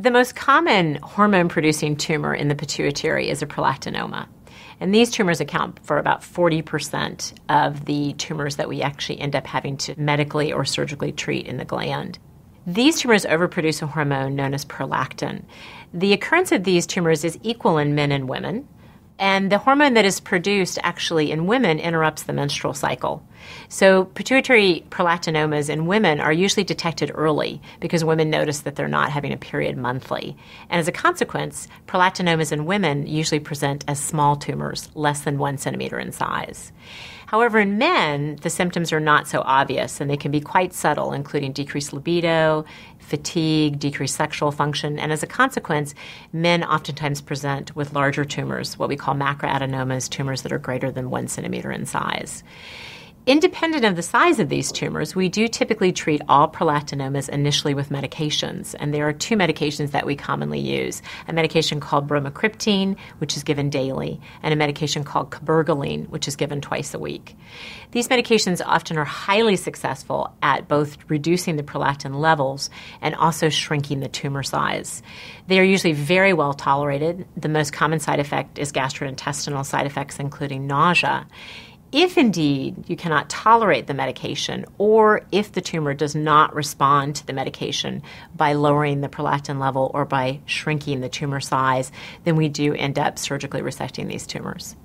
The most common hormone-producing tumor in the pituitary is a prolactinoma. And these tumors account for about 40% of the tumors that we actually end up having to medically or surgically treat in the gland. These tumors overproduce a hormone known as prolactin. The occurrence of these tumors is equal in men and women, and the hormone that is produced actually in women interrupts the menstrual cycle. So pituitary prolactinomas in women are usually detected early because women notice that they're not having a period monthly. And as a consequence, prolactinomas in women usually present as small tumors, less than 1 centimeter in size. However, in men, the symptoms are not so obvious, and they can be quite subtle, including decreased libido, fatigue, decreased sexual function, and as a consequence, men oftentimes present with larger tumors, what we call macroadenomas, tumors that are greater than 1 centimeter in size. Independent of the size of these tumors, we do typically treat all prolactinomas initially with medications, and there are two medications that we commonly use, a medication called bromocriptine, which is given daily, and a medication called cabergoline, which is given twice a week. These medications often are highly successful at both reducing the prolactin levels and also shrinking the tumor size. They are usually very well tolerated. The most common side effect is gastrointestinal side effects, including nausea. If indeed you cannot tolerate the medication, or if the tumor does not respond to the medication by lowering the prolactin level or by shrinking the tumor size, then we do end up surgically resecting these tumors.